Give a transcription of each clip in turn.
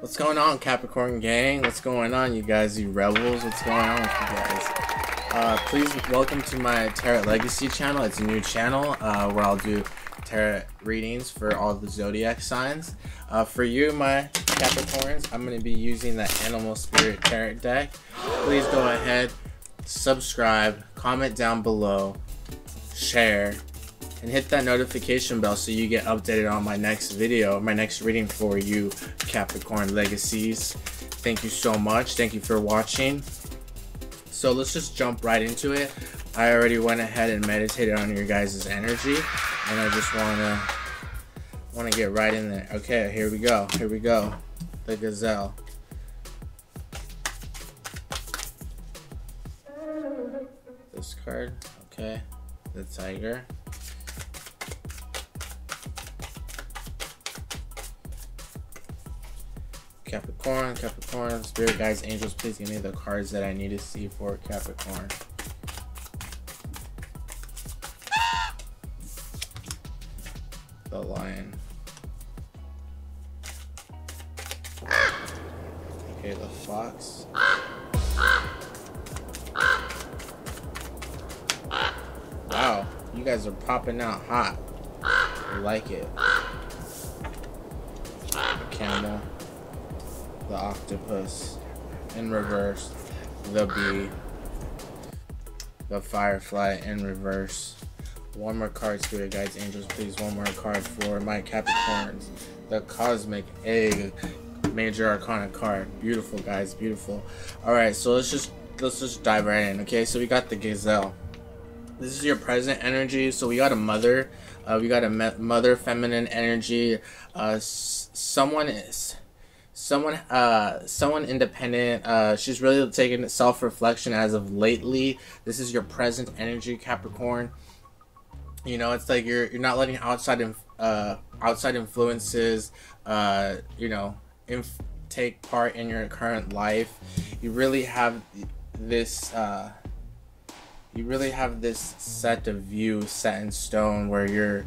What's going on, Capricorn gang? What's going on, you guys, you rebels? What's going on with you guys? Please welcome to my Tarot Legacy channel. It's a new channel where I'll do tarot readings for all the zodiac signs. For you, my Capricorns, I'm going to be using the Animal Spirit Tarot deck. Please go ahead, subscribe, comment down below, share, and hit that notification bell so you get updated on my next video, my next reading for you, Capricorn Legacies. Thank you so much. Thank you for watching. So let's just jump right into it. I already went ahead and meditated on your guys' energy, and I just wanna get right in there. Okay, here we go. Here we go. The Gazelle. This card. Okay. The Tiger. Capricorn, Capricorn, Spirit Guides, Angels, please give me the cards that I need to see for Capricorn. The Lion. Okay, the Fox. Wow, you guys are popping out hot. I like it. The Camel. The Octopus, in reverse. The Bee, the Firefly, in reverse. One more card, Spirit Guides, Angels, please. One more card for my Capricorns. The Cosmic Egg, Major Arcana card. Beautiful, guys, beautiful. All right, so let's just dive right in. Okay, so we got the Gazelle. This is your present energy. So we got a mother. We got a mother, feminine energy. Someone independent. She's really taken self-reflection as of lately. This is your present energy, Capricorn. You know, it's like you're not letting outside influences, you know, take part in your current life. You really have this. You really have this set in stone where you're.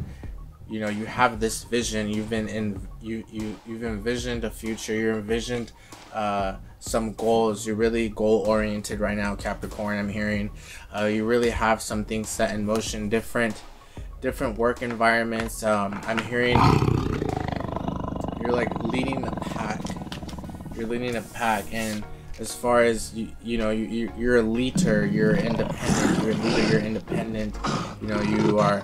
You know, you have this vision. You've envisioned a future. You envisioned some goals. You're really goal-oriented right now, Capricorn. I'm hearing you really have some things set in motion. Different work environments. I'm hearing you're like leading the pack. You're leading the pack, and as far as you're a leader. You're independent. You're a leader. You're independent. You know, you are.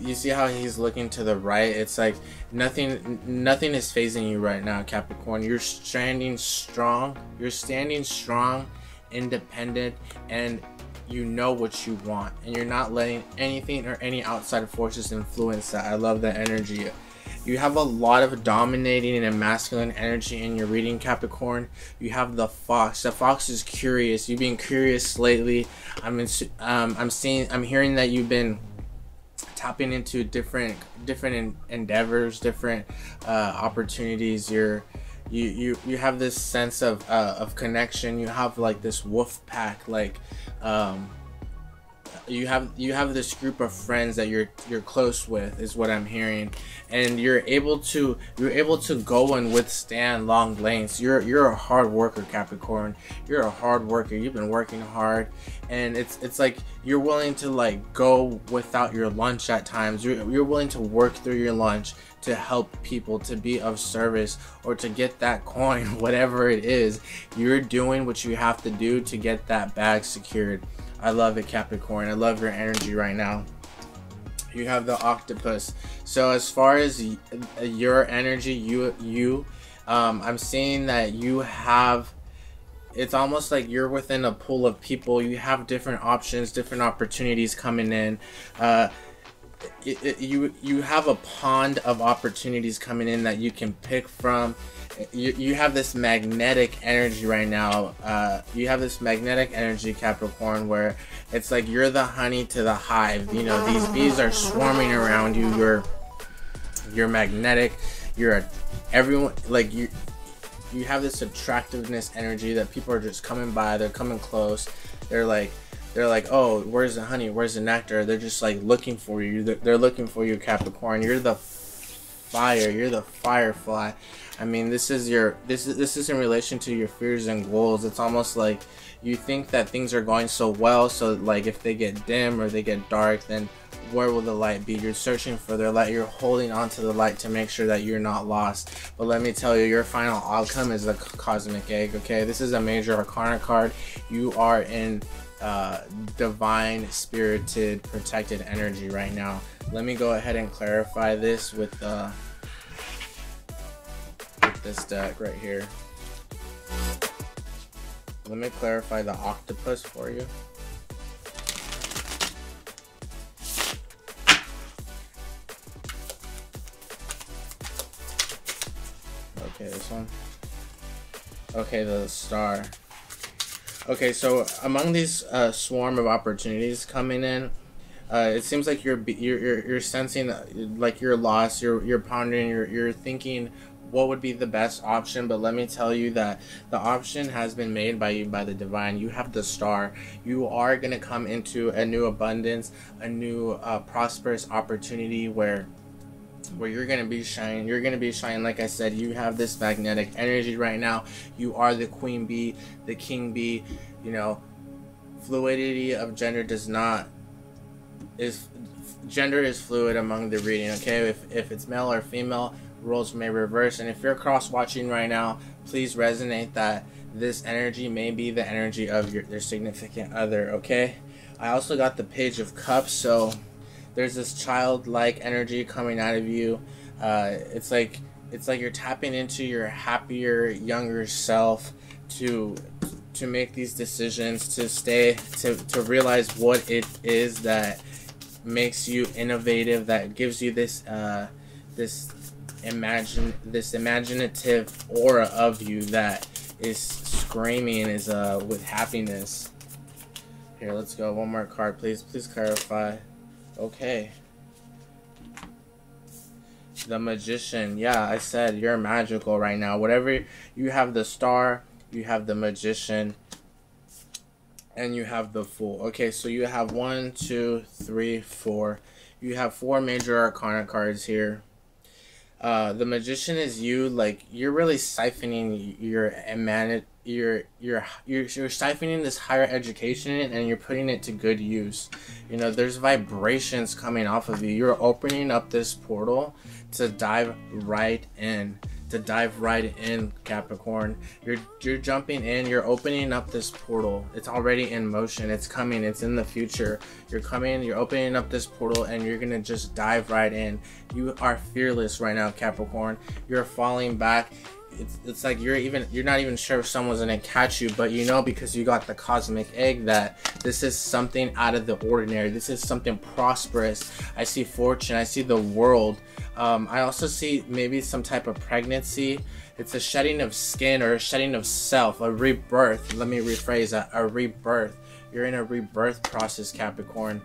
You see how he's looking to the right? It's like nothing is phasing you right now, Capricorn. You're standing strong. You're standing strong, independent, and you know what you want. And you're not letting anything or any outside forces influence that. I love that energy. You have a lot of dominating and masculine energy in your reading, Capricorn. You have the Fox. The Fox is curious. You've been curious lately. I'm hearing that you've been tapping into different endeavors, different opportunities. You have this sense of connection. You have like this wolf pack, like you have this group of friends that you're close with, is what I'm hearing, and you're able to go and withstand long lanes. You're a hard worker, Capricorn. You're a hard worker. You've been working hard, and it's like you're willing to like go without your lunch at times. You're willing to work through your lunch to help people, to be of service, or to get that coin, whatever it is. You're doing what you have to do to get that bag secured. I love it, Capricorn. I love your energy right now. You have the Octopus. So as far as your energy, I'm seeing that you have, it's almost like you're within a pool of people. You have different options, different opportunities coming in. You have a pond of opportunities coming in that you can pick from. You have this magnetic energy right now. You have this magnetic energy, Capricorn, where it's like you're the honey to the hive. You know, these bees are swarming around you. You're magnetic. You have this attractiveness energy that people are just coming by. They're coming close. They're like, oh, where's the honey? Where's the nectar? They're just like looking for you. They're looking for you, Capricorn. You're the fire. You're the firefly. I mean, this is in relation to your fears and goals. It's almost like you think that things are going so well, so like if they get dim or they get dark, then where will the light be? You're searching for their light. You're holding on to the light to make sure that you're not lost. But let me tell you, your final outcome is the cosmic egg, okay? This is a major arcana card. You are in divine, spirited, protected energy right now. Let me go ahead and clarify this with this deck right here. Let me clarify the octopus for you. Okay, this one. Okay, the star. Okay, so among these swarm of opportunities coming in, it seems like you're sensing like you're lost. You're pondering. You're thinking what would be the best option, but let me tell you that the option has been made by you, by the divine. You have the star. You are going to come into a new abundance, a new prosperous opportunity where you're going to be shining. You're going to be shining. Like I said, you have this magnetic energy right now. You are the queen bee, the king bee. You know, fluidity of gender does not is gender is fluid among the reading, okay? If it's male or female, roles may reverse. And if you're cross watching right now, please resonate that this energy may be the energy of their significant other, okay? I also got the Page of Cups, so there's this childlike energy coming out of you. It's like you're tapping into your happier, younger self to make these decisions, to stay, to realize what it is that makes you innovative, that gives you this this imaginative aura of you that is screaming with happiness. Here, let's go. One more card, please. Please clarify. Okay. The Magician. Yeah, I said you're magical right now. Whatever, you have the star, you have the Magician, and you have the Fool. Okay, so you have 1, 2, 3, 4. You have 4 major arcana cards here. The Magician is you, like you're really siphoning you're siphoning this higher education in, and you're putting it to good use. You know, there's vibrations coming off of you. You're opening up this portal to dive right in. To dive right in, Capricorn. You're jumping in. You're opening up this portal. It's already in motion. It's coming. It's in the future. You're coming. You're opening up this portal, and you're gonna just dive right in. You are fearless right now, Capricorn. You're falling back. It's like you're not even sure if someone's gonna catch you, but you know, because you got the cosmic egg, that this is something out of the ordinary. This is something prosperous. I see fortune. I see the world. I also see maybe some type of pregnancy. It's a shedding of skin or a shedding of self, a rebirth. Let me rephrase that, a rebirth. You're in a rebirth process, Capricorn.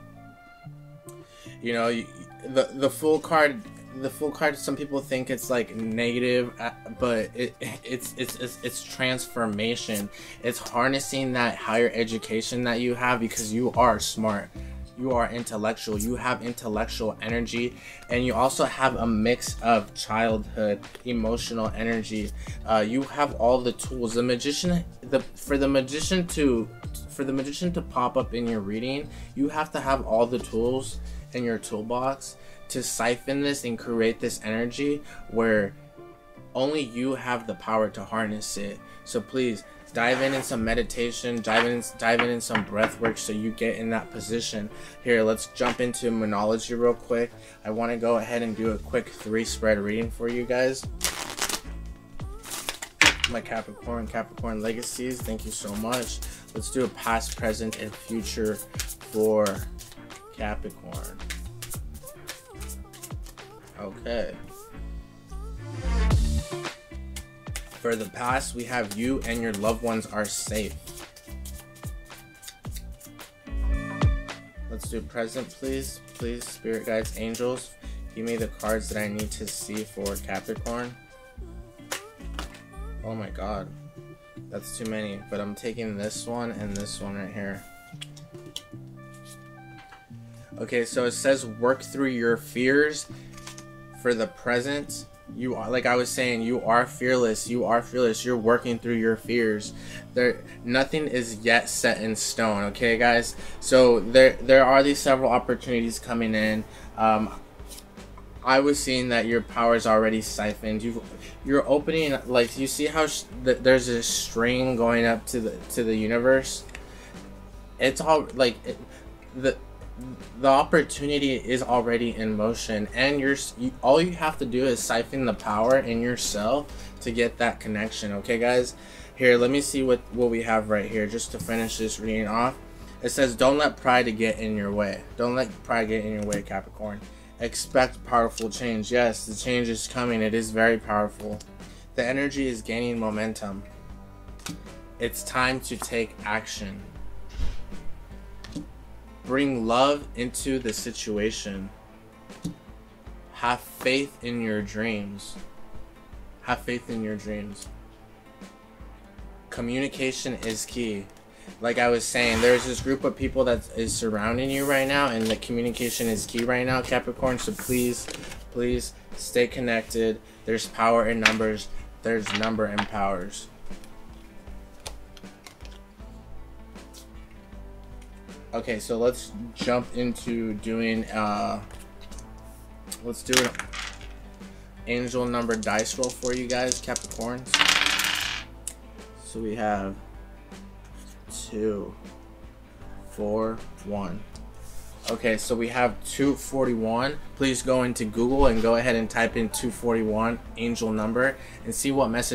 You know, the Fool card. The Fool card, some people think it's like negative, but it's transformation. It's harnessing that higher education that you have, because you are smart. You are intellectual. You have intellectual energy, and you also have a mix of childhood, emotional energy. You have all the tools. The Magician, for the magician to pop up in your reading, you have to have all the tools in your toolbox to siphon this and create this energy where only you have the power to harness it. So please dive in some meditation, dive in some breath work so you get in that position. Here, let's jump into Moonology real quick. I want to go ahead and do a quick 3-spread reading for you guys, my Capricorn legacies. Thank you so much. Let's do a past, present, and future for Capricorn. Okay. For the past, we have you and your loved ones are safe. Let's do present, please. Please, spirit guides, angels, give me the cards that I need to see for Capricorn. Oh my god, that's too many, but I'm taking this one and this one right here. Okay, so it says work through your fears for the present, you are, like I was saying, you are fearless. You are fearless. You're working through your fears. Nothing is yet set in stone. Okay, guys. So there are these several opportunities coming in. I was seeing that your power is already siphoned. You're opening, like, you see how there's a string going up to the universe. It's all like the opportunity is already in motion, and all you have to do is siphon the power in yourself to get that connection. Okay, guys, here, let me see what we have right here just to finish this reading off. It says, don't let pride get in your way. Don't let pride get in your way, Capricorn. Expect powerful change. Yes, the change is coming. It is very powerful. The energy is gaining momentum. It's time to take action. Bring love into the situation. Have faith in your dreams. Have faith in your dreams. Communication is key. Like I was saying, there's this group of people that is surrounding you right now, and the communication is key right now, Capricorn. So please, please stay connected. There's power in numbers. There's number in powers. Okay, so let's jump into doing, let's do an angel number dice roll for you guys, Capricorns. So we have 2, 4, 1. Okay, so we have 241. Please go into Google and go ahead and type in 241 angel number and see what message